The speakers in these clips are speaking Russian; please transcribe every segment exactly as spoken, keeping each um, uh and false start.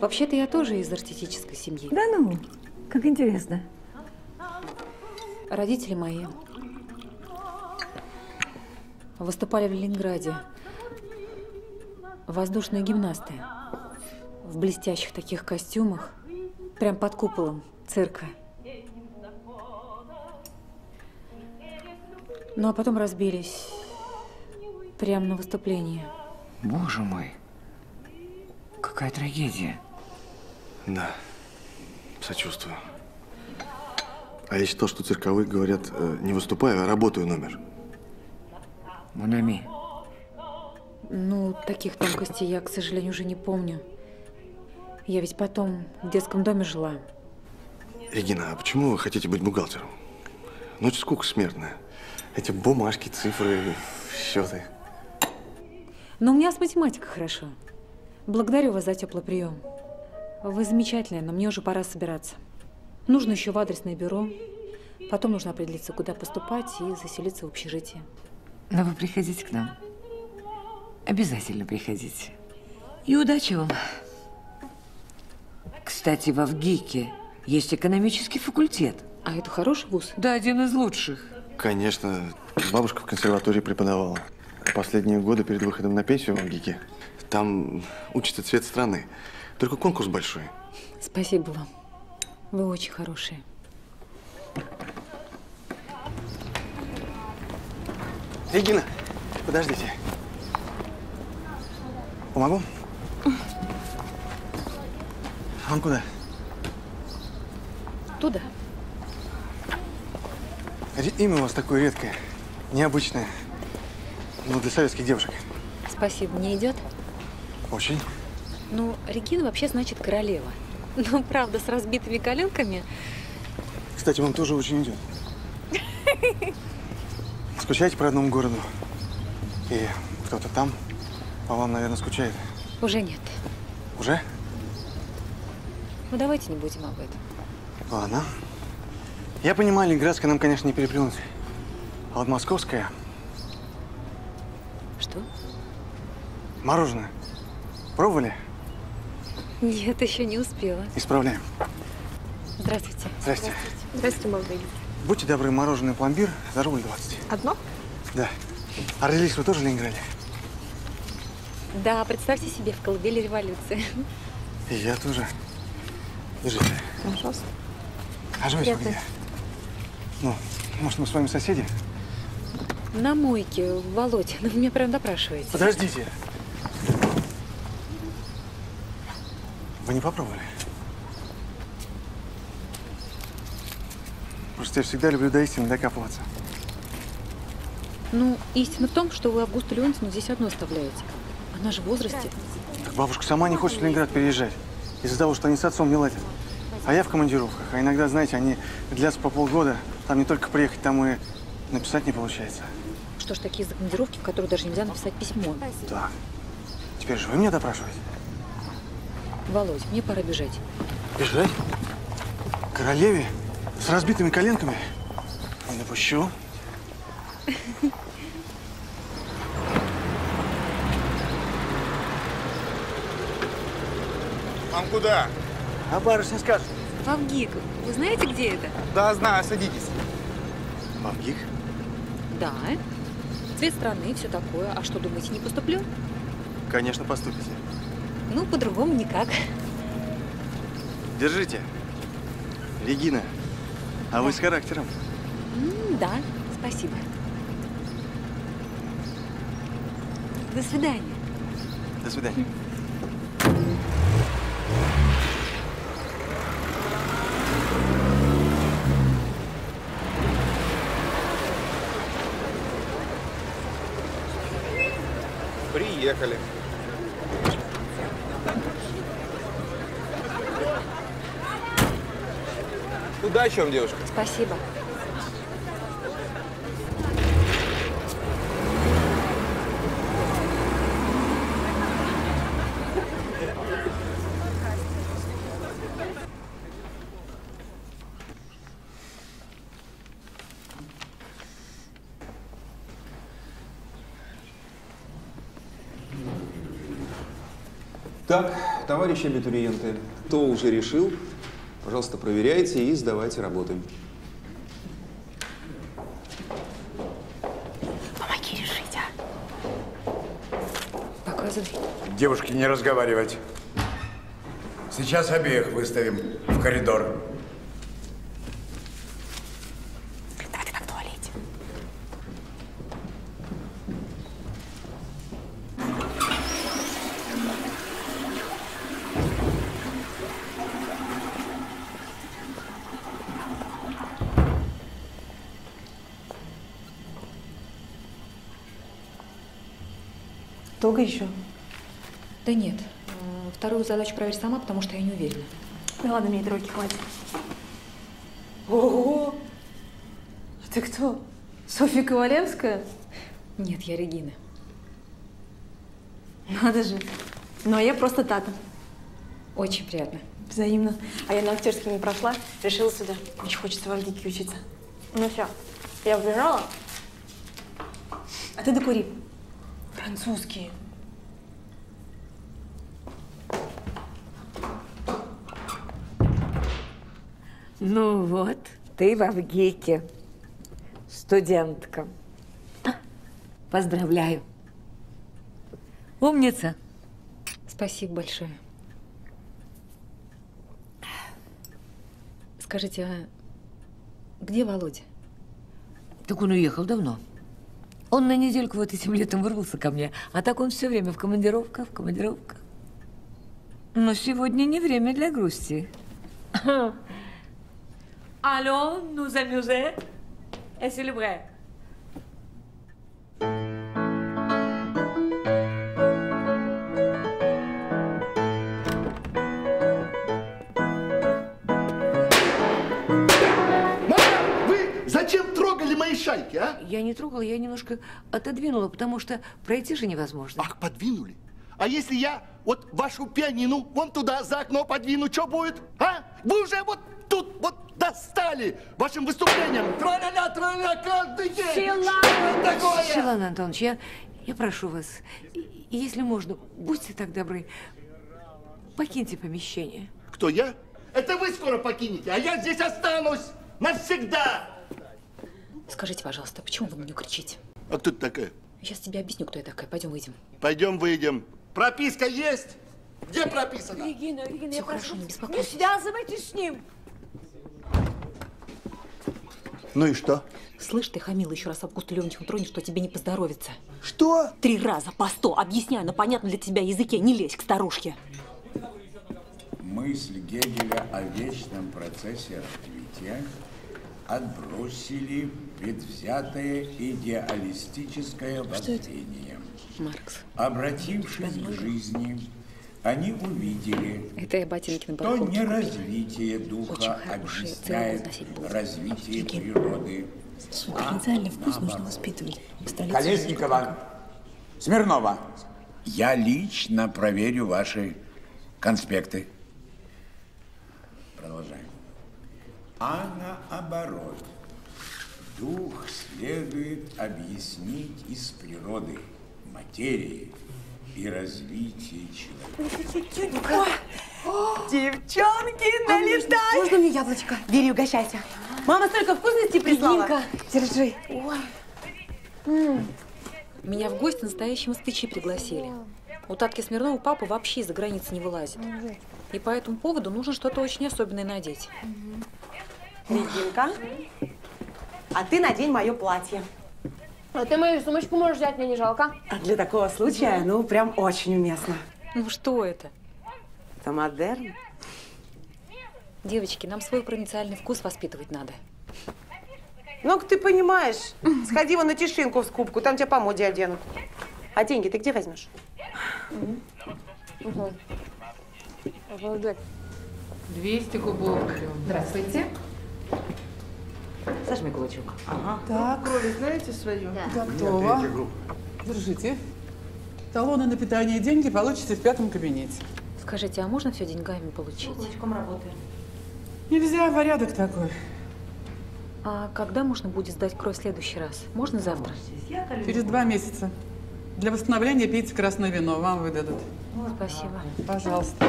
Вообще-то я тоже из артистической семьи. Да ну, как интересно. Родители мои выступали в Ленинграде. Воздушные гимнасты. В блестящих таких костюмах. Прям под куполом цирка. Ну а потом разбились. Прямо на выступлении. Боже мой. Какая трагедия. Да, сочувствую. А я считал, что цирковые говорят, не выступаю, а работаю номер. Монами. Ну, таких тонкостей я, к сожалению, уже не помню. Я ведь потом в детском доме жила. Регина, а почему вы хотите быть бухгалтером? Ночь скука смертная. Эти бумажки, цифры, счеты. Ну, у меня с математикой хорошо. Благодарю вас за теплый прием. Вы замечательная, но мне уже пора собираться. Нужно еще в адресное бюро. Потом нужно определиться, куда поступать и заселиться в общежитие. Но вы приходите к нам. Обязательно приходите. И удачи вам. Кстати, во ВГИКе есть экономический факультет. А это хороший вуз? Да, один из лучших. Конечно. Бабушка в консерватории преподавала. Последние годы перед выходом на пенсию во ВГИКе. Там учится цвет страны. Только конкурс большой. Спасибо вам. Вы очень хорошие. Регина, подождите. Помогу? А он куда? Туда. Имя у вас такое редкое, необычное. Ну, для советских девушек. Спасибо, мне идет? Очень. Ну, Регина вообще значит королева. Но, правда, с разбитыми коленками. Кстати, вам тоже очень идет. Скучаете по родному городу? И кто-то там по вам, наверное, скучает? Уже нет. Уже? Ну, давайте не будем об этом. Ладно. Я понимаю, ленинградская нам, конечно, не переплюнуть. А вот московская… Что? Мороженое. Пробовали? Нет, еще не успела. Исправляем. Здравствуйте. Здрасте. Здравствуйте, молодые. Будьте добры, мороженое пломбир за рубль двадцать. Одно? Да. А родились вы тоже в Ленинграде? Да, представьте себе, в колыбели революции. И я тоже. Держите. Пожалуйста. А живете вы где? Ну, может, мы с вами соседи? На мойке, Володя. Ну, вы меня прям допрашиваете. Подождите. Вы не попробовали? Просто я всегда люблю до истины докапываться. Ну, истина в том, что вы Августу Леонтьевну здесь одну оставляете. Она же в возрасте. Так бабушка сама не хочет в Ленинград переезжать. Из-за того, что они с отцом не ладят. А я в командировках. А иногда, знаете, они длятся по полгода. Там не только приехать, там и написать не получается. Что ж, такие за командировки, в которые даже нельзя написать письмо. Да. Теперь же вы меня допрашиваете? Володь, мне пора бежать. Бежать? Королеве? С разбитыми коленками? Не допущу. Вам куда? А барышня скажет. В ВГИК. Вы знаете, где это? Да, знаю. Садитесь. В ВГИК? Да. две страны и все такое. А что, думаете, не поступлю? Конечно, поступите. Ну, по-другому никак. Держите. Регина, а да. Вы с характером? М-м, да, спасибо. До свидания. До свидания. Приехали. Куда о чем, девушка? Спасибо. Так, товарищи абитуриенты, кто уже решил, пожалуйста, проверяйте и сдавайте работы. Помоги решить, а? Показывай. Девушки, не разговаривать. Сейчас обеих выставим в коридор. Долго еще? Да нет. Вторую задачу проверь сама, потому что я не уверена. Ну ладно, мне тройки хватит. Ого! А ты кто? Софья Ковалевская? Нет, я Регина. Надо же. Ну а я просто Тата. Очень приятно. Взаимно. А я на актерский не прошла, решила сюда. Очень хочется в ВГИКе учиться. Ну все, я убежала. А ты докури. Французские. Ну вот, ты во ВГИКе, студентка. Поздравляю. Умница. Спасибо большое. Скажите, а где Володя? Так он уехал давно. Он на недельку вот этим летом вырвался ко мне, а так он все время в командировках, в командировках. Но сегодня не время для грусти. Алло, nous amusez et célébrer. Шайки, а? Я не трогала, я немножко отодвинула, потому что пройти же невозможно. Ах, подвинули? А если я вот вашу пианину вон туда за окно подвину, что будет? А? Вы уже вот тут вот достали вашим выступлением. Тра-ля-ля, тра-ля-ля, каждый день. Селан! Селан Антонович, я, я прошу вас, если можно, будьте так добры, покиньте помещение. Кто, я? Это вы скоро покинете, а я здесь останусь навсегда. Скажите, пожалуйста, почему вы на нее кричите? А кто ты такая? Я с тебе объясню, кто я такая. Пойдем выйдем. Пойдем выйдем. Прописка есть? Где прописано? Регина, Регина, я прошу, не беспокойтесь. Не связывайтесь с ним. Ну и что? Слышь, ты хамила, еще раз Августу Леонтьевну тронешь, что тебе не поздоровится. Что? Три раза по сто. Объясняю на понятном для тебя языке. Не лезь к старушке. Мысль Гегеля о вечном процессе развития отбросили предвзятое идеалистическое воззрение. Маркс. Обратившись к жизни, они увидели, что не развитие духа объясняет развитие природы. Провинциальный вкус нужно воспитывать. Колесникова, Смирнова, я лично проверю ваши конспекты. Продолжаем. А наоборот, дух следует объяснить из природы, материи и развития человека. Ой, девчонки, налетай! Можно, можно мне яблочко? Бери, угощайся. Мама столько вкусностей прислала. Регинка, держи. Ой. М-м. Меня в гости настоящие москвичи пригласили. У Татки Смирновой папа вообще из-за границы не вылазит. И по этому поводу нужно что-то очень особенное надеть. Регинка, а ты надень мое платье. А ты мою сумочку можешь взять, мне не жалко. А для такого случая, ну, прям очень уместно. Ну, что это? Это модерн. Девочки, нам свой провинциальный вкус воспитывать надо. Ну-ка ты понимаешь, сходи вон на Тишинку в скупку, там тебя по моде оденут. А деньги ты где возьмешь? Угу. Обалдеть. двести кубов. Здравствуйте. Сажми кулачок. Ага. Так. Крови знаете свою? Да. Готово. Держите. Талоны на питание и деньги получите в пятом кабинете. Скажите, а можно все деньгами получить? Кулачком работаем. Нельзя, порядок такой. А когда можно будет сдать кровь в следующий раз? Можно завтра? Через два месяца. Для восстановления пейте красное вино, вам выдадут. Спасибо. Пожалуйста.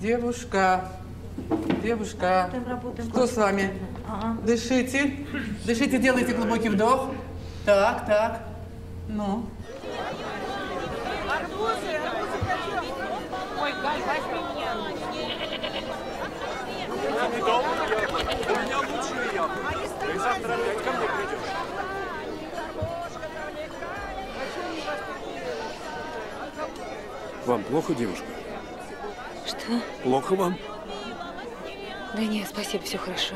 Девушка, девушка, работаем, работаем. Что с вами? Ага. Дышите, дышите, делайте глубокий вдох. Так, так, ну. Ой, Галь, возьми меня. У меня лучшие яблоки. Ты завтра опять ко мне придешь. Вам плохо, девушка? Что? Плохо вам? Да нет, спасибо, все хорошо.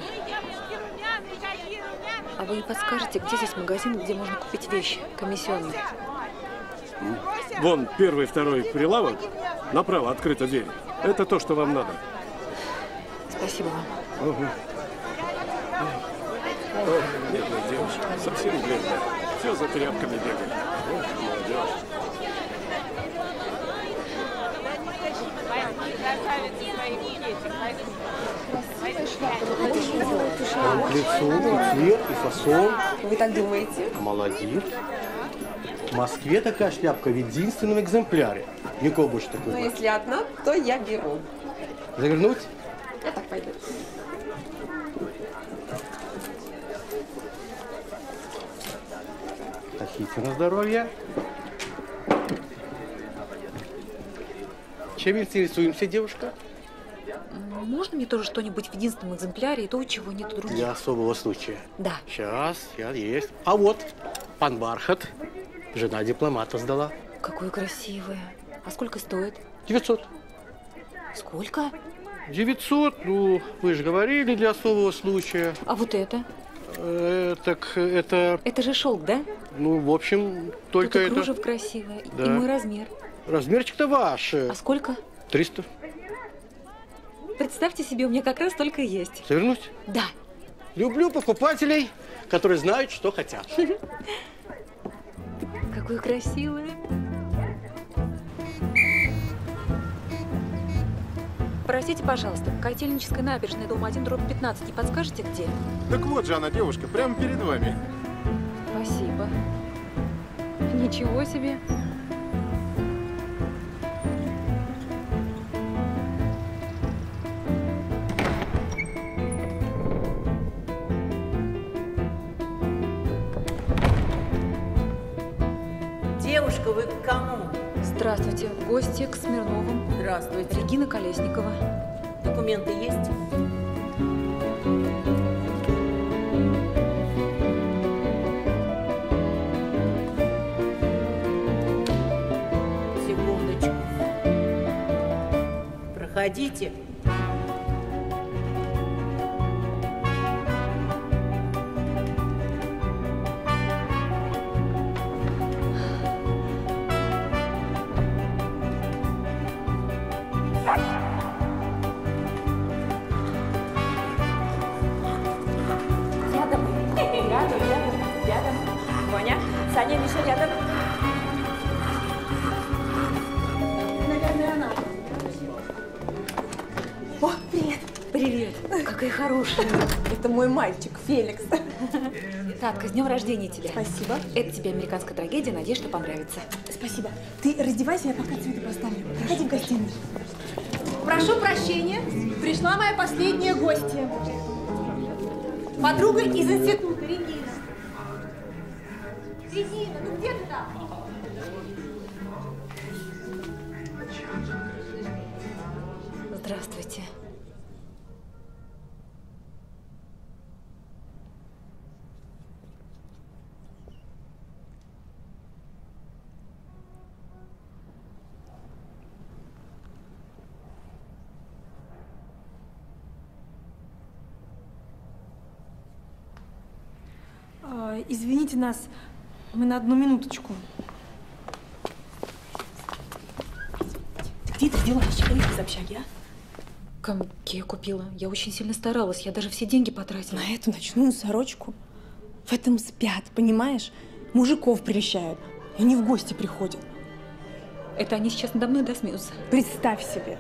А вы не подскажете, где здесь магазин, где можно купить вещи комиссионные? Вон первый, второй прилавок. Направо открыта дверь. Это то, что вам надо. Спасибо вам. Угу. Ой, бедная девушка, совсем бедная. Все за тряпками бегает. Ох, молодежь. Вам к лицу, и цвет, и фасон. Вы так думаете? Молодец. В Москве такая шляпка в единственном экземпляре. Никого больше такого. Но если одна, то я беру. Завернуть? Я так пойду. Тащите на здоровье. Чем интересуемся, девушка? Можно мне тоже что-нибудь в единственном экземпляре и то, чего нет у других? Для особого случая. Да. Сейчас, сейчас есть. А вот, пан Бархат. Жена дипломата сдала. Какое красивое. А сколько стоит? девятьсот. Сколько? девятьсот. Ну, вы же говорили, для особого случая. А вот это? Э, так это… Это же шелк, да? Ну, в общем, только это… Кружев красивое. Да. И мой размер. Размерчик-то ваш. А сколько? триста. Представьте себе, у меня как раз только есть. Свернуть? Да. Люблю покупателей, которые знают, что хотят. Какое красивое. Простите, пожалуйста, Котельническая набережная, дом один, дробь пятнадцать. Не подскажете, где? Так вот же она, девушка, прямо перед вами. Спасибо. Ничего себе. Девушка, вы к кому? Здравствуйте. В гости к Смирновым. Здравствуйте. Регина Колесникова. Документы есть? Секундочку. Проходите. Это мой мальчик, Феликс. Татка, с днем рождения тебя. Спасибо. Это тебе американская трагедия, надеюсь, что понравится. Спасибо. Ты раздевайся, я пока цветы поставлю. Проходи в гостиную. Прошу прощения, пришла моя последняя гостья. Подруга из института, Регина. Регина, ну где ты там? Здравствуйте. Извините нас, мы на одну минуточку. Ты где ты взяла чайник из общаги, а? Коньки я купила. Я очень сильно старалась, я даже все деньги потратила. На эту ночную сорочку. В этом спят, понимаешь? Мужиков прельщают, и они в гости приходят. Это они сейчас надо мной досмеются. Представь себе.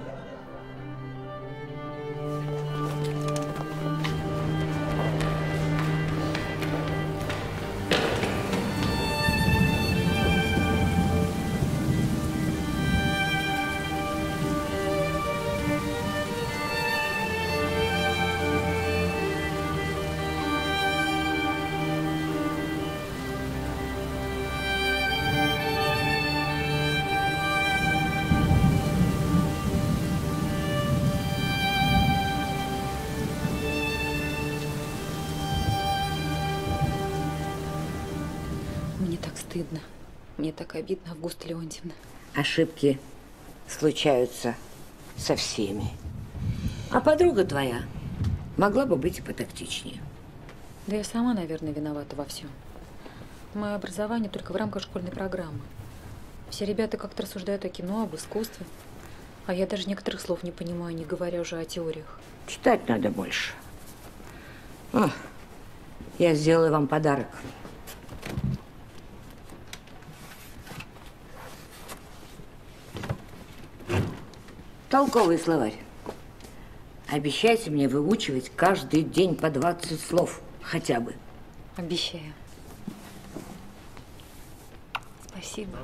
Мне так обидно, Августа Леонтьевна. Ошибки случаются со всеми. А подруга твоя могла бы быть и потактичнее. Да я сама, наверное, виновата во всем. Мое образование только в рамках школьной программы. Все ребята как-то рассуждают о кино, об искусстве. А я даже некоторых слов не понимаю, не говоря уже о теориях. Читать надо больше. О, я сделаю вам подарок. Толковый словарь. Обещайте мне выучивать каждый день по двадцать слов хотя бы. Обещаю. Спасибо.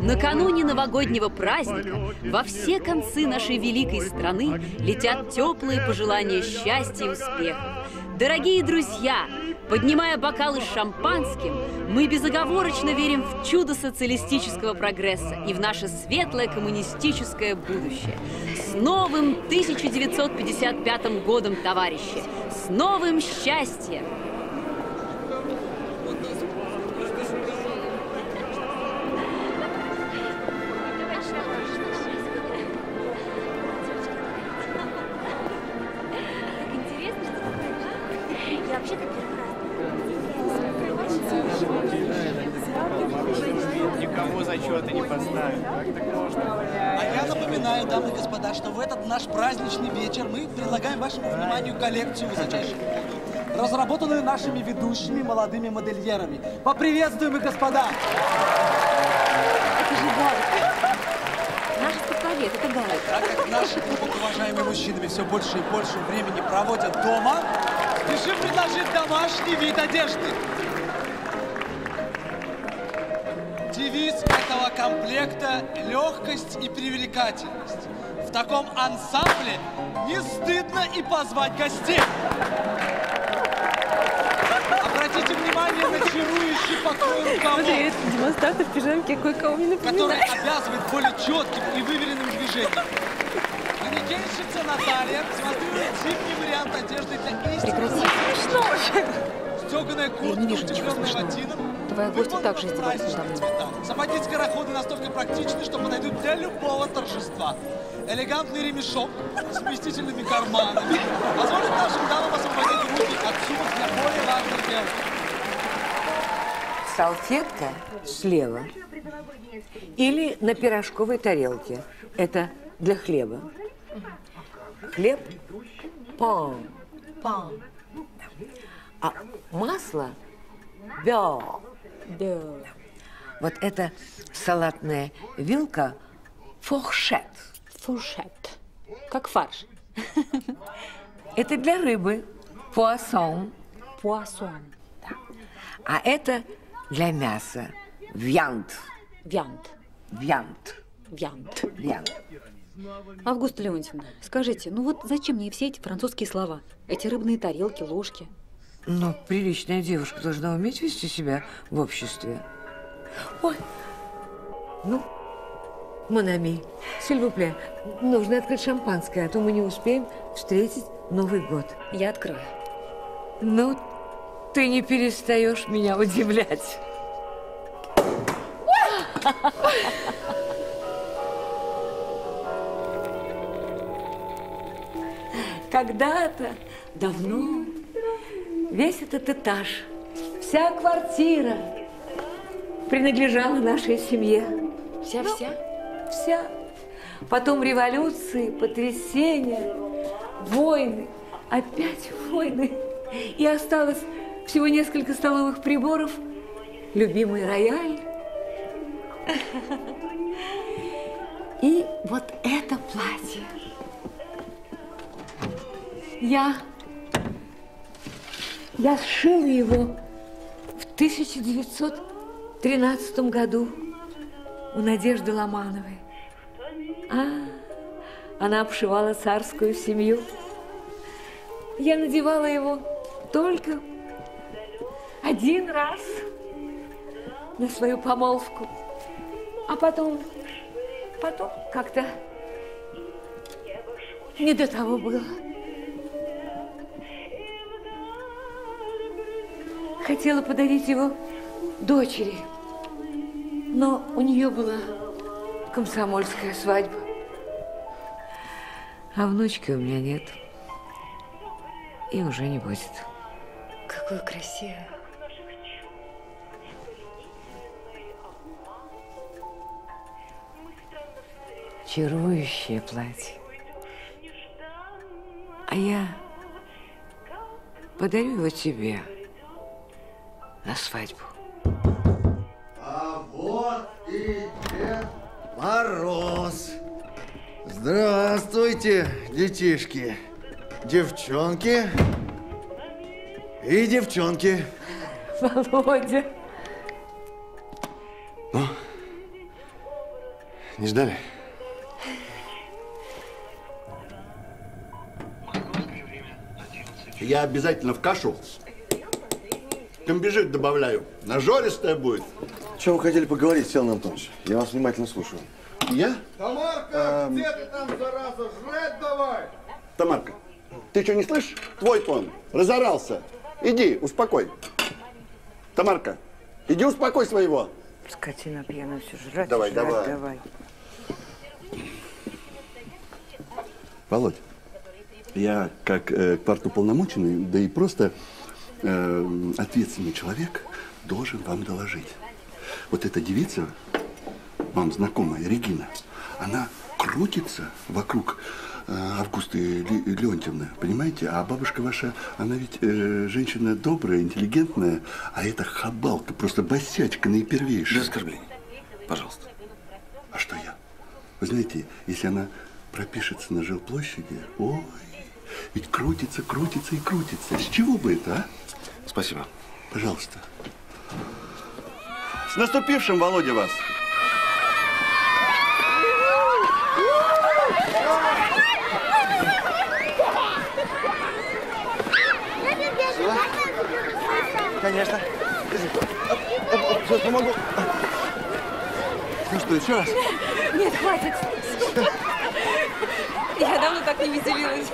Накануне новогоднего праздника во все концы нашей великой страны летят теплые пожелания счастья и успеха. Дорогие друзья, поднимая бокалы с шампанским, мы безоговорочно верим в чудо социалистического прогресса и в наше светлое коммунистическое будущее. С новым тысяча девятьсот пятьдесят пятым годом, товарищи! С новым счастьем! Коллекцию высочайших, разработанную нашими ведущими молодыми модельерами. Поприветствуем их, господа! Это же галочка. Наш спецовет, это галочка. Так как наши глубоко уважаемые мужчинами все больше и больше времени проводят дома, решим предложить домашний вид одежды. Девиз этого комплекта – легкость и привлекательность. В таком ансамбле не стыдно и позвать гостей. Обратите внимание на чарующий покой рукавов. Смотри, это демонстрация в пижамке кое-кого не напоминает. Который обязывает более четким и выверенным движением. Манекенщица Наталья демонстрирует зимний вариант одежды для истинных. Прекрати. Что же? Стеганая куртка, утепленная латином. Твоя гостья также издевается. Сапоги скороходы настолько практичны, что подойдут для любого торжества. Элегантный ремешок с вместительными карманами позволит нашим дамам освободить руки от сумок для более важных дел. Салфетка слева или на пирожковой тарелке. Это для хлеба. Хлеб – пам. Пам. А масло – бё. Бё. Вот это салатная вилка – форшет. Фуршет. Как фарш. Это для рыбы. Пуассон. Пуассон. Да. А это для мяса. Вьянд. Вьянд. Вьянд. Вьянд. Вьянд. Августа Леонтьевна, скажите, ну вот зачем мне все эти французские слова? Эти рыбные тарелки, ложки. Но приличная девушка должна уметь вести себя в обществе. Ой, ну, Монами, сильвупле, нужно открыть шампанское, а то мы не успеем встретить Новый год. Я открою. Ну, ты не перестаешь меня удивлять. Когда-то, давно, весь этот этаж, вся квартира принадлежала нашей семье. Вся-вся? Ну, вся. Потом революции, потрясения, войны, опять войны. И осталось всего несколько столовых приборов, любимый рояль. И вот это платье. Я, я сшила его в тысяча девятьсот тринадцатом году у Надежды Ломановой. А, она обшивала царскую семью. Я надевала его только один раз на свою помолвку. А потом, потом как-то не до того было. Хотела подарить его дочери, но у нее была комсомольская свадьба. А внучки у меня нет. И уже не будет. Какое красивое. Чарующее платье. А я подарю его тебе на свадьбу. А вот и Дед Мороз. Здравствуйте, детишки. Девчонки и девчонки. Володя. Ну, не ждали? Я обязательно в кашу комбижик добавляю. Нажористая будет. Чего вы хотели поговорить, Селан Антонович? Я вас внимательно слушаю. Я? Тамарка, а, где ты там, зараза? Жрать давай! Тамарка, ты что, не слышишь? Твой тон. Разорался. Иди, успокой. Тамарка, иди успокой своего. Скотина пьяная, все жрать. Давай, жрать, давай. давай. Володь, я как э, партуполномоченный, да и просто э, ответственный человек должен вам доложить. Вот эта девица, вам знакомая, Регина, она крутится вокруг э, Августы Леонтьевны, понимаете? А бабушка ваша, она ведь э, женщина добрая, интеллигентная, а эта хабалка, просто босячка наипервейшая. Без оскорблений, пожалуйста. А что я? Вы знаете, если она пропишется на жилплощади, ой, ведь крутится, крутится и крутится. С чего бы это, а? Спасибо. Пожалуйста. С наступившим, Володя, вас! Конечно. Сейчас помогу. Ну что, еще раз? Нет, хватит. Я давно так не веселилась.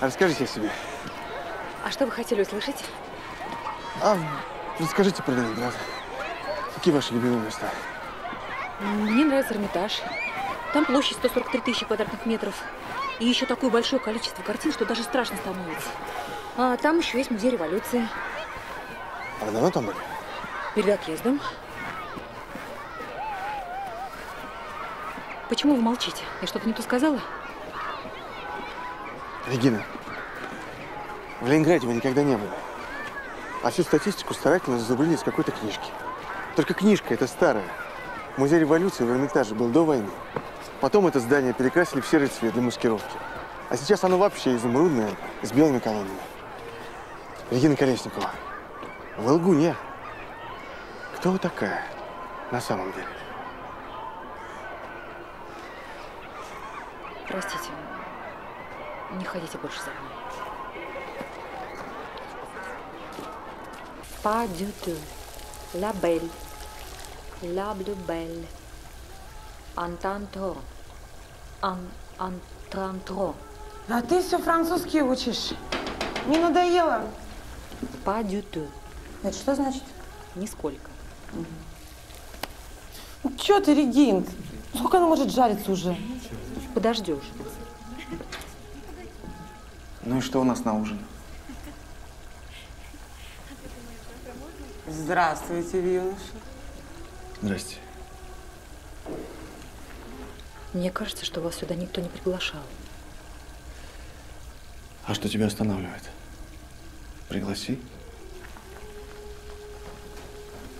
Расскажите о себе. А что вы хотели услышать? А, расскажите про Ленинград. Какие ваши любимые места? Мне нравится Эрмитаж. Там площадь сто сорок три тысячи квадратных метров. И еще такое большое количество картин, что даже страшно становится. А там еще есть музей революции. А вы давно там были? Перед отъездом. Почему вы молчите? Я что-то не то сказала? Регина, в Ленинграде вы никогда не были. А всю статистику старательно зазубрили из какой-то книжки. Только книжка эта старая. Музей революции в Эрмитаже был до войны. Потом это здание перекрасили в серый цвет для маскировки. А сейчас оно вообще изумрудное, с белыми колоннами. Регина Колесникова, в ЛГУ не. Кто вы такая на самом деле? Простите, не ходите больше за мной. Pas du tout. La belle. La bleu belle. Антантро. Антантро. А ты все французский учишь. Не надоело? Pas du tout. Это что значит? Нисколько. Угу. Ну, че ты, Регин? Сколько она может жариться уже? Подождешь. Ну и что у нас на ужин? Здравствуйте, Виолоша. Здрасте. Мне кажется, что вас сюда никто не приглашал. А что тебя останавливает? Пригласи.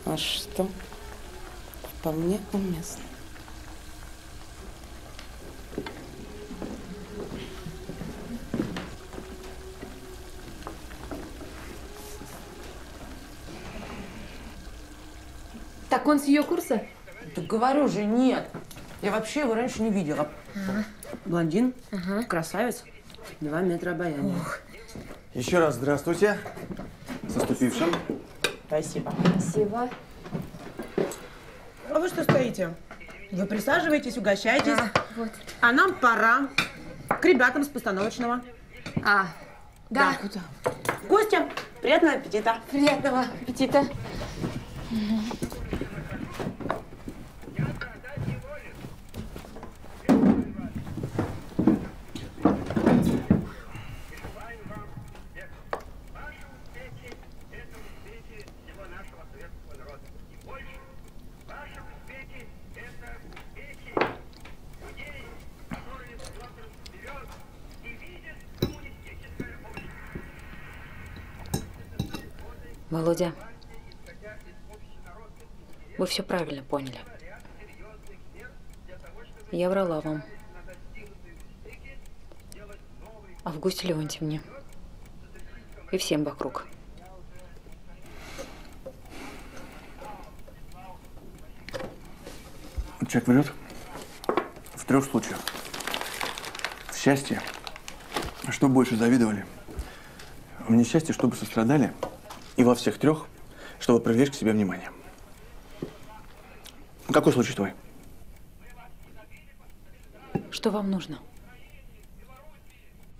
А что? Вполне уместно. Так он с ее курса? Да говорю же, нет. Я вообще его раньше не видела. Ага. Блондин, ага. Красавец, два метра обаяния. Ох. Еще раз здравствуйте. С наступившим. Спасибо. Спасибо. А вы что стоите? Вы присаживаетесь, угощайтесь. А, вот. А нам пора к ребятам с постановочного. А, да. Да, куда? Костя, приятного аппетита. Приятного аппетита. Володя, вы все правильно поняли. Я врала вам. Августе Леонтьевне. И всем вокруг. Человек врет в трех случаях. В счастье, чтобы больше завидовали. В несчастье, чтобы сострадали. И во всех трех, чтобы привлечь к себе внимание. Какой случай твой? Что вам нужно?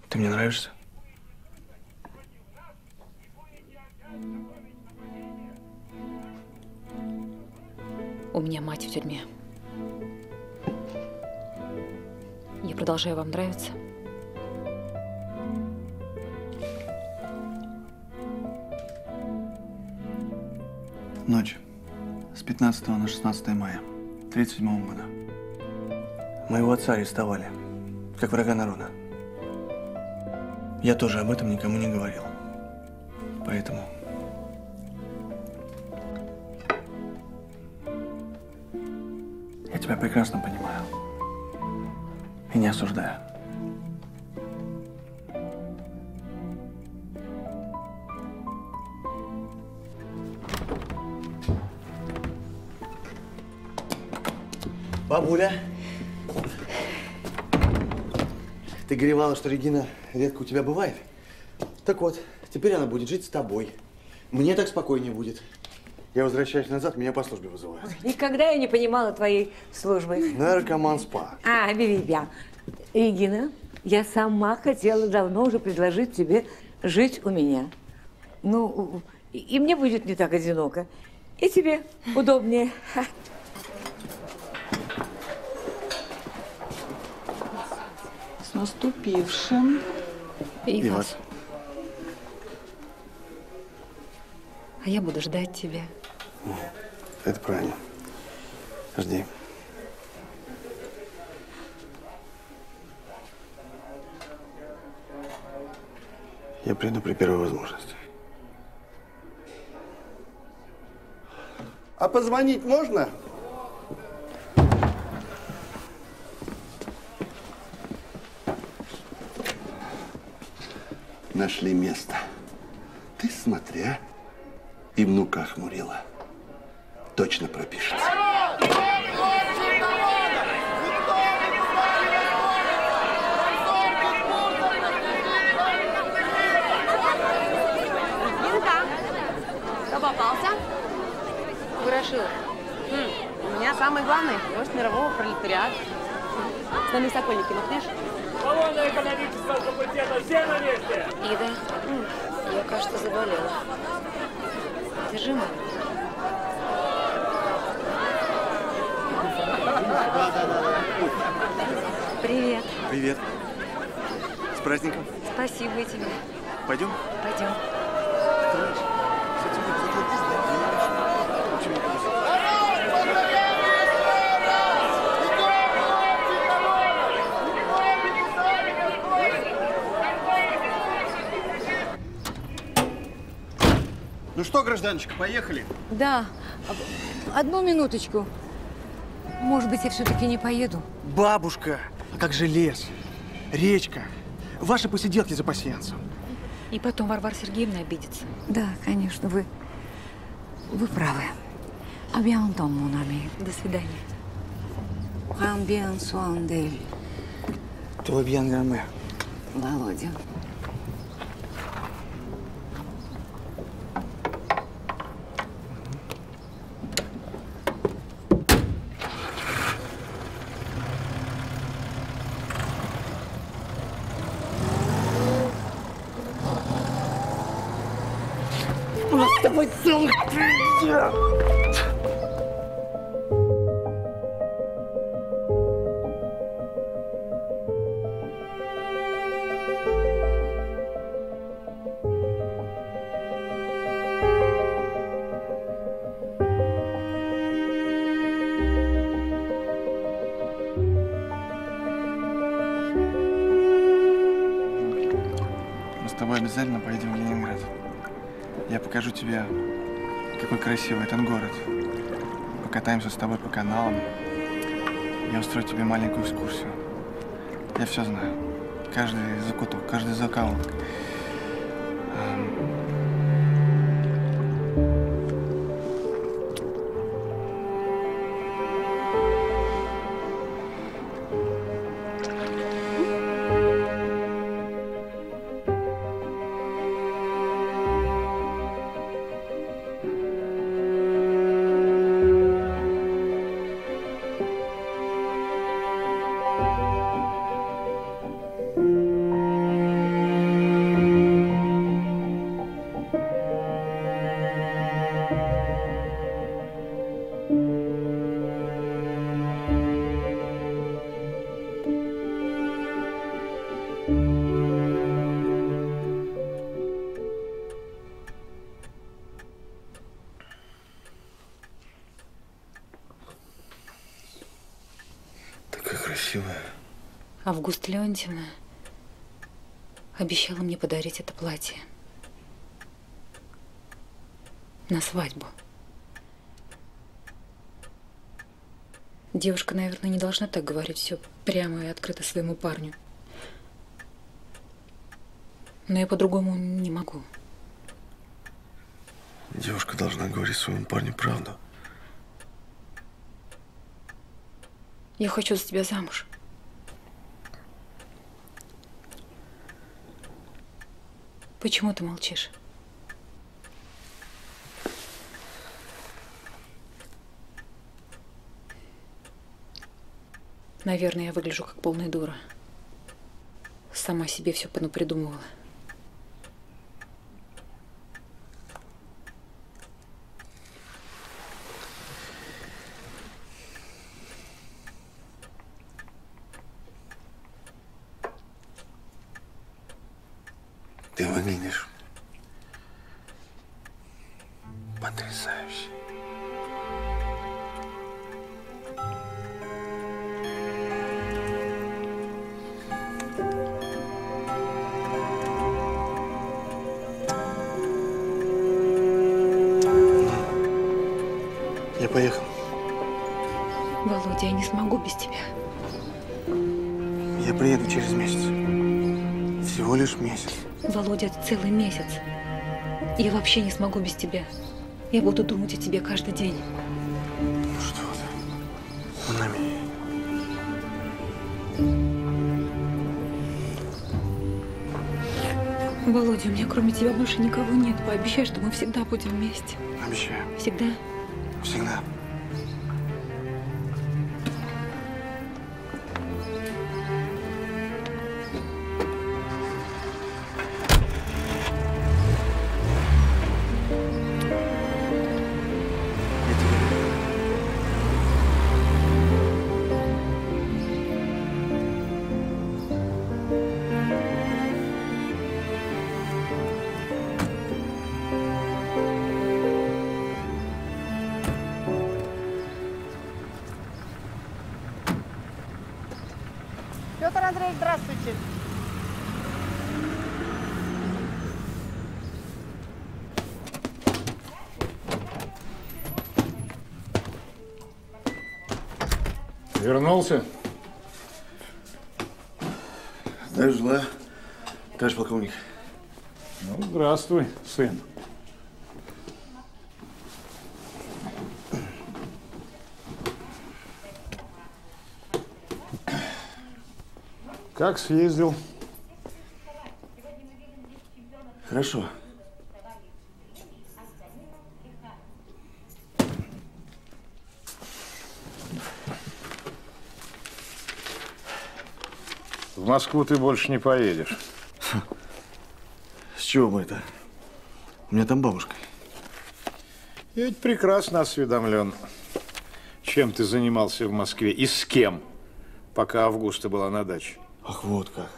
Ты мне нравишься. У меня мать в тюрьме. Я продолжаю вам нравиться. Ночь с пятнадцатого на шестнадцатое мая тридцать седьмого года. Моего отца арестовали, как врага народа. Я тоже об этом никому не говорил. Поэтому… Я тебя прекрасно понимаю. И не осуждаю. Бабуля, ты горевала, что Регина редко у тебя бывает? Так вот, теперь она будет жить с тобой. Мне так спокойнее будет. Я возвращаюсь назад, меня по службе вызывают. Ой, никогда я не понимала твоей службы. Наркоман спа. А, бебебя. Регина, я сама хотела давно уже предложить тебе жить у меня. Ну, и мне будет не так одиноко, и тебе удобнее. Наступившим. И вас. А я буду ждать тебя. Это правильно. Жди. Я приду при первой возможности. А позвонить можно? Нашли место. Ты смотри, а? И внука хмурила. Точно пропишет. самое главное, вождь мирового пролетариата. С нами Сокольники, махнешь? Колонна экономического факультета, все на месте! Ида, я, кажется, заболела. Держи, мама. Привет. Привет. С праздником. Спасибо и тебе. Пойдем? Пойдем. Ну что, гражданочка, поехали? Да. Одну минуточку. Может быть, я все-таки не поеду. Бабушка, а как же лес, речка, ваши посиделки за пасьянцем. И потом Варвара Сергеевна обидится. Да, конечно, вы, вы правы. До свидания. Твой бьянгаме. Володя. Мы с тобой обязательно поедем в Ленинград. Я покажу тебе, какой красивый этот город. Покатаемся с тобой по каналам. Я устрою тебе маленькую экскурсию. Я все знаю. Каждый закуток, каждый закоулок. Августа Леонтьевна обещала мне подарить это платье на свадьбу. Девушка, наверное, не должна так говорить все прямо и открыто своему парню. Но я по-другому не могу. Девушка должна говорить своему парню правду. Я хочу за тебя замуж. Почему ты молчишь? Наверное, я выгляжу как полная дура. Сама себе все понапридумывала. Целый месяц. Я вообще не смогу без тебя. Я буду думать о тебе каждый день. Ну что ты? На меня. Володя, у меня кроме тебя больше никого нет. Пообещай, что мы всегда будем вместе. Обещаю. Всегда? Всегда. Петр Андреевич, здравствуйте. Вернулся? Дожила, товарищ полковник. Ну, здравствуй, сын. Как съездил? Хорошо. В Москву ты больше не поедешь. С чего бы это? У меня там бабушка. Я ведь прекрасно осведомлен, чем ты занимался в Москве и с кем, пока Августа была на даче. Ах, вот как.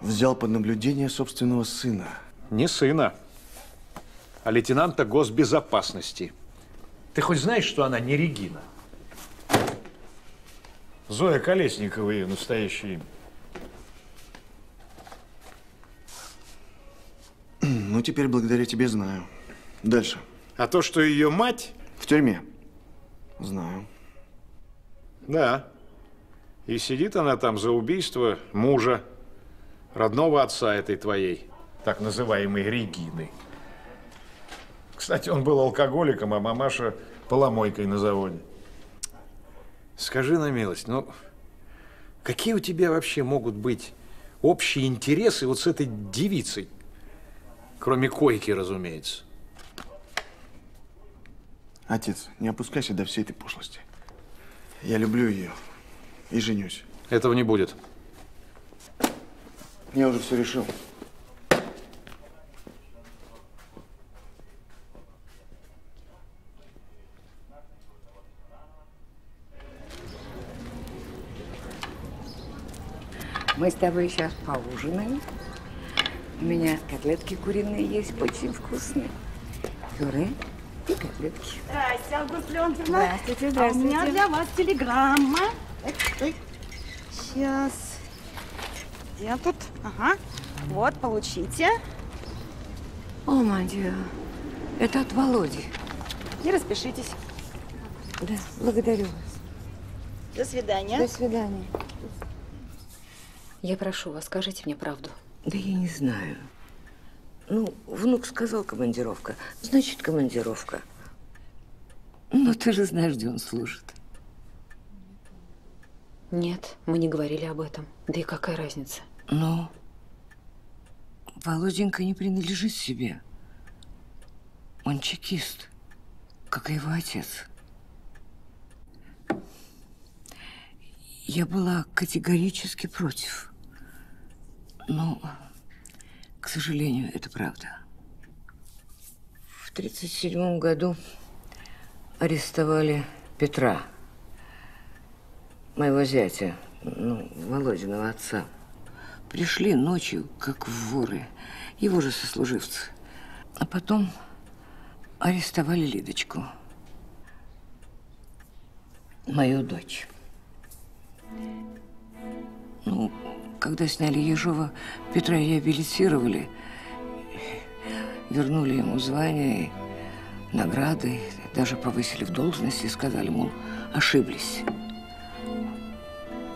Взял под наблюдение собственного сына. Не сына, а лейтенанта госбезопасности. Ты хоть знаешь, что она не Регина? Зоя Колесникова ее настоящее имя. Ну, теперь благодаря тебе знаю. Дальше. А то, что ее мать… В тюрьме. Знаю. Да. И сидит она там за убийство мужа, родного отца этой твоей, так называемой Регины. Кстати, он был алкоголиком, а мамаша поломойкой на заводе. Скажи на милость, ну, какие у тебя вообще могут быть общие интересы вот с этой девицей? Кроме койки, разумеется. Отец, не опускайся до всей этой пошлости. Я люблю ее и женюсь. Этого не будет. Я уже все решил. Мы с тобой сейчас поужинаем. У меня котлетки куриные есть, очень вкусные. Пюре и котлетки. Здравствуйте, Августа Леонтьевна. Здравствуйте, здравствуйте. А у меня для вас телеграмма. Сейчас. Где тут? Ага. Вот, получите. О, мадья, это от Володи. И распишитесь. Да, благодарю вас. До свидания. До свидания. Я прошу вас, скажите мне правду. Да я не знаю. Ну, внук сказал командировка, значит командировка. Ну, ты же знаешь, где он служит. Нет, мы не говорили об этом. Да и какая разница? Ну, Володенька не принадлежит себе. Он чекист, как и его отец. Я была категорически против. Но, к сожалению, это правда. В тридцать седьмом году арестовали Петра, моего зятя, ну, Володиного отца. Пришли ночью, как воры, его же сослуживцы. А потом арестовали Лидочку, мою дочь. Ну, когда сняли Ежова, Петра реабилитировали, вернули ему звания и награды, даже повысили в должности и сказали, мол, ошиблись.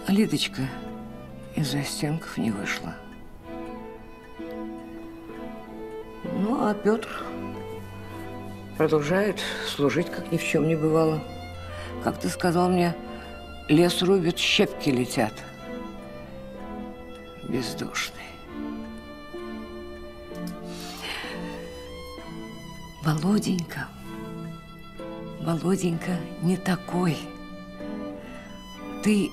А Лидочка из-за стенков не вышла. Ну, а Петр продолжает служить, как ни в чем не бывало. Как ты сказал мне, лес рубят, щепки летят. Бездушные. Володенька, Володенька не такой. Ты,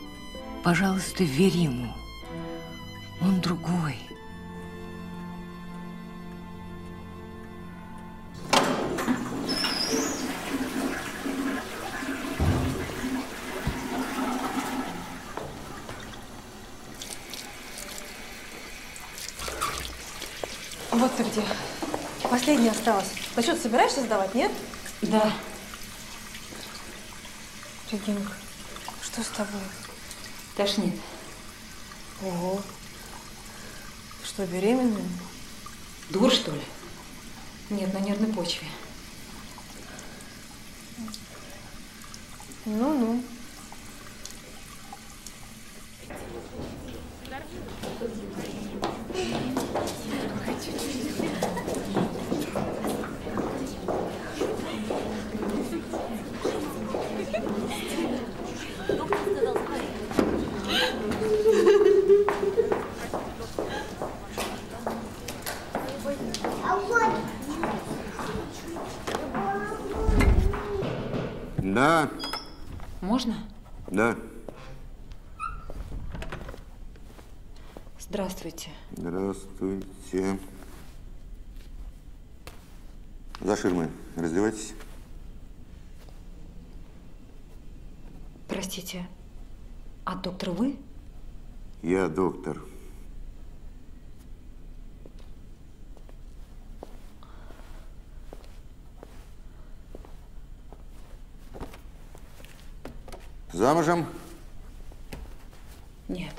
пожалуйста, верь ему. Он другой. Вот ты где. Последняя осталась. Ну что, ты собираешься сдавать, нет? Да. Регинка, что с тобой? Тошнит. Ого. Ты что, беременна? Дур, что ли? Нет, на нервной почве. Ну-ну. Да. Можно? Да. Здравствуйте. Здравствуйте. За ширмой раздевайтесь. Простите, а доктор вы? Я доктор. Замужем? Нет.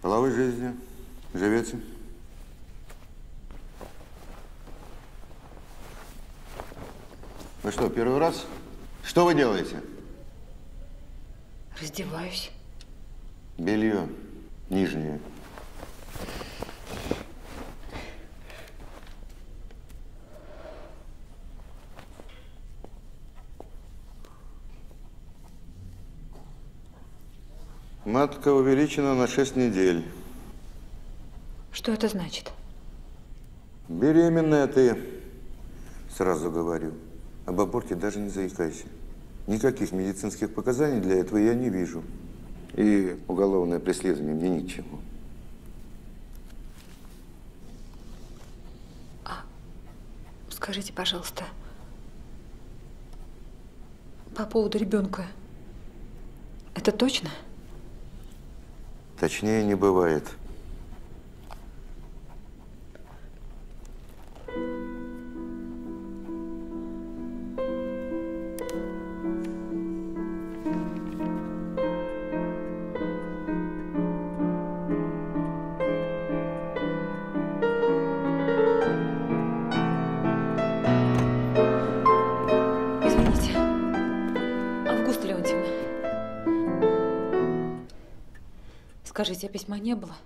Половой жизнью живете? Вы что, первый раз? Что вы делаете? Раздеваюсь. Белье нижнее. Матка увеличена на шесть недель. Что это значит? Беременная ты, сразу говорю. Об аборте даже не заикайся. Никаких медицинских показаний для этого я не вижу. И уголовное преследование мне ни к чему. А, скажите, пожалуйста, по поводу ребенка, это точно? Точнее не бывает. Скажите, а письма не было?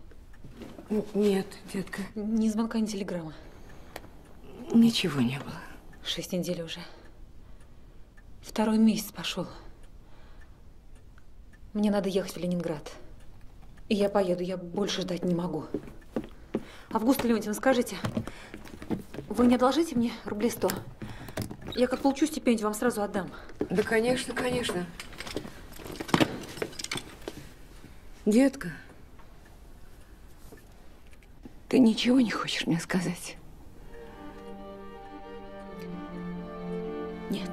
Нет, детка. Ни звонка, ни телеграмма? Ничего не было. Шесть недель уже. Второй месяц пошел. Мне надо ехать в Ленинград. И я поеду, я больше ждать не могу. Августа Леонтьевна, скажите, вы не одолжите мне рублей сто? Я как получу стипендию, вам сразу отдам. Да, конечно, конечно. Детка. Ты ничего не хочешь мне сказать? Нет.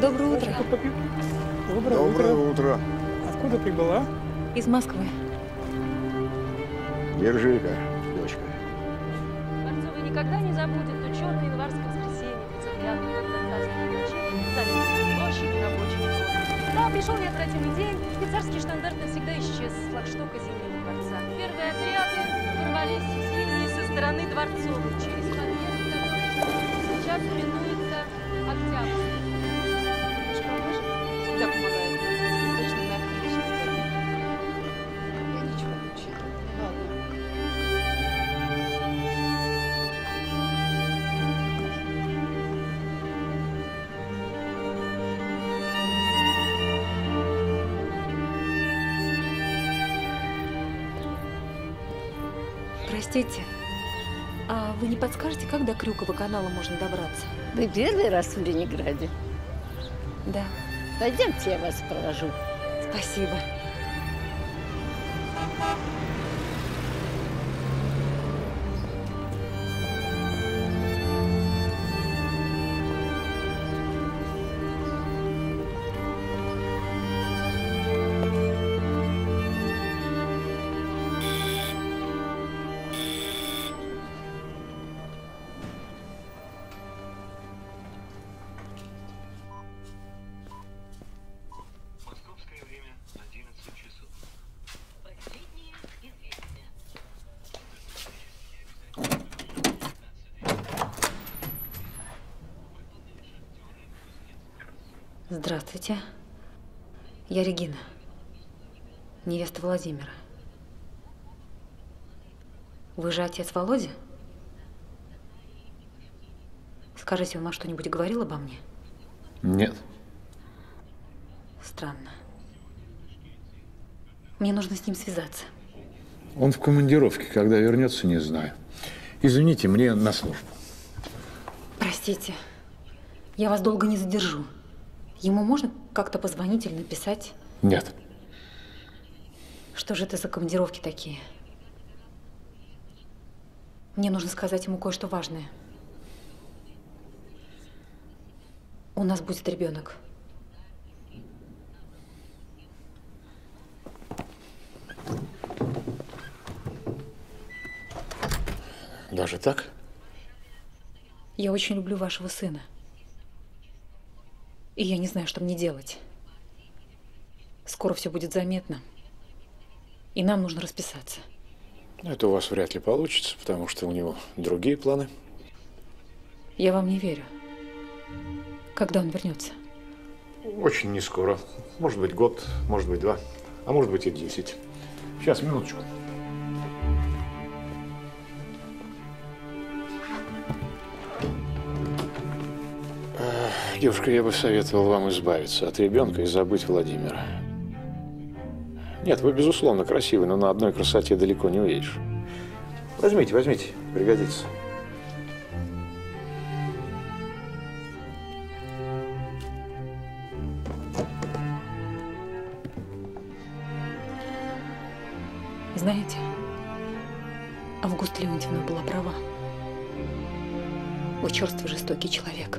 Доброе утро. Доброе, Доброе утро. утро. Откуда прибыла? Из Москвы. Держи-ка, дочка. Борцовы никогда не забудет то черное январское воскресенье, тридцать девятого татарского значения, Сталинской площади, рабочего дома. Да, пришел неотвратимый день, и царский штандарт навсегда исчез с флагштока Зимнего дворца. Первые отряды ворвались в зимние со стороны Дворцовой, через подъезд, который сейчас именуется Октябрь. Всегда помогает. Точно так, отлично. Я ничего не учила. Простите, а вы не подскажете, как до Крюкова канала можно добраться? Вы первый раз в Ленинграде? Да. Пойдемте, я вас провожу. Спасибо. Здравствуйте. Я Регина, невеста Владимира. Вы же отец Володи? Скажите, он вам что-нибудь говорил обо мне? Нет. Странно. Мне нужно с ним связаться. Он в командировке. Когда вернется, не знаю. Извините, мне на службу. Простите. Я вас долго не задержу. Ему можно как-то позвонить или написать? Нет. Что же это за командировки такие? Мне нужно сказать ему кое-что важное. У нас будет ребенок. Даже так? Я очень люблю вашего сына. И я не знаю, что мне делать. Скоро все будет заметно. И нам нужно расписаться. Это у вас вряд ли получится, потому что у него другие планы. Я вам не верю. Когда он вернется? Очень не скоро. Может быть, год, может быть, два, а может быть, и десять. Сейчас, минуточку. Девушка, я бы советовал вам избавиться от ребенка и забыть Владимира. Нет, вы, безусловно, красивы, но на одной красоте далеко не уедешь. Возьмите, возьмите, пригодится. Знаете, Августа Леонтьевна была права. Вы черствый, жестокий человек.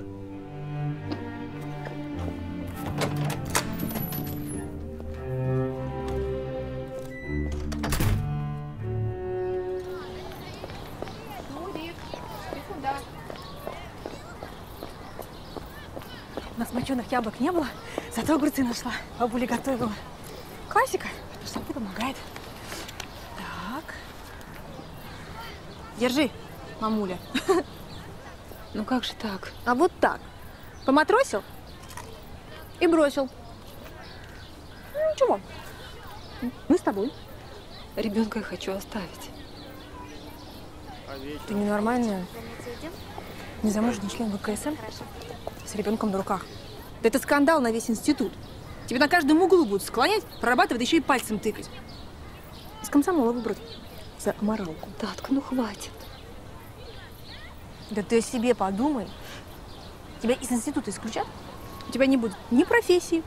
У нас моченых яблок не было, зато огурцы нашла. Бабуля готовила. Классика, что мне помогает. Держи, мамуля. Ну как же так? А вот так. Поматросил и бросил. Ну, ничего. Мы с тобой. Ребенка я хочу оставить. Ты ненормальная. Незамужний член ВКСМ. С ребенком на руках. Да это скандал на весь институт. Тебе на каждом углу будут склонять, прорабатывать, еще и пальцем тыкать. Из комсомола выбрать. За моралку. Татка, ну хватит. Да ты о себе подумай. Тебя из института исключат, у тебя не будет ни профессии,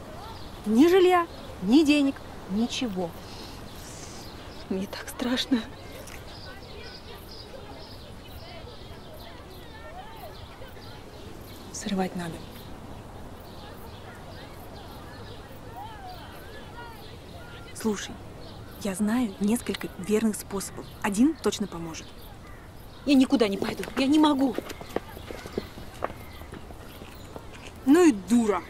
ни жилья, ни денег, ничего. Мне так страшно. Срывать надо. Слушай. Я знаю несколько верных способов. Один точно поможет. Я никуда не пойду. Я не могу. Ну и дура.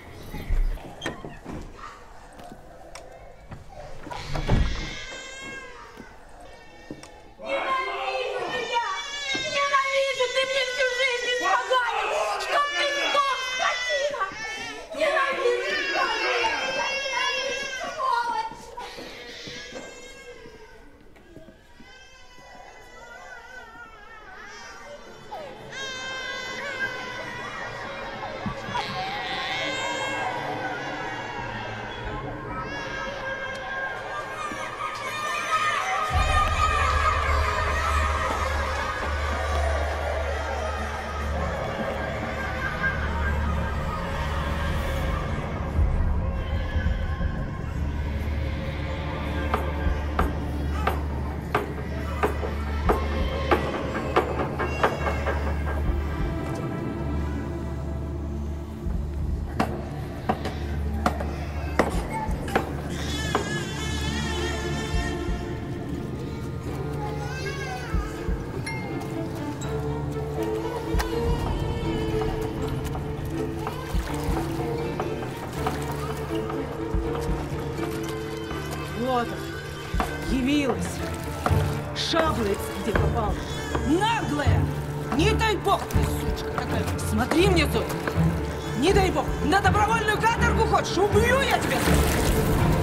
Не дай бог, на добровольную каторгу хочешь? Убью я тебя!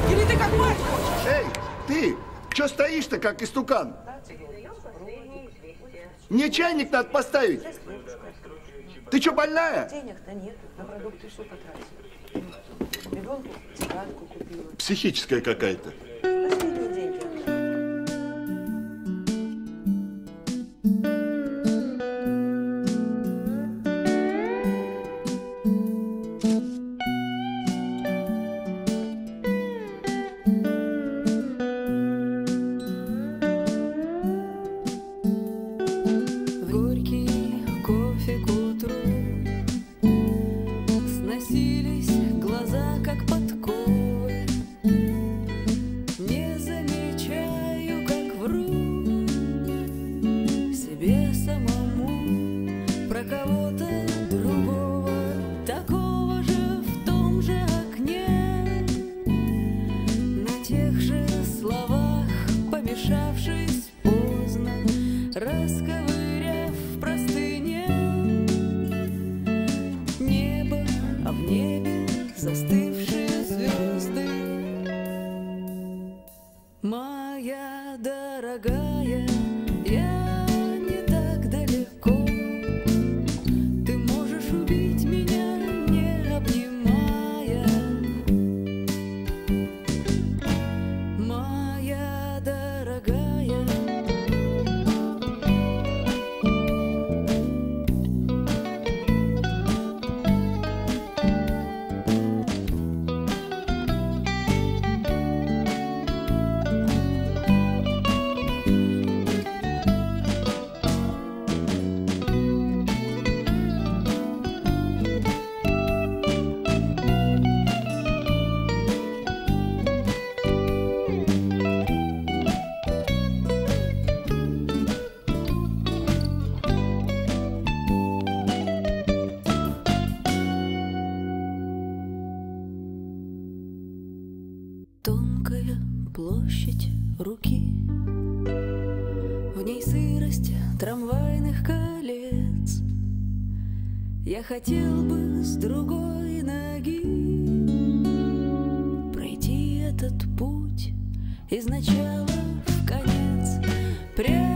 Или ты как мать хочешь? Эй, ты! Че стоишь-то, как истукан? Мне чайник надо поставить. Ты что, больная? Денег-то нет, на продукты все потратила. Ребенку тетрадку купила. Психическая какая-то. Хотел бы с другой ноги пройти этот путь изначала в конец.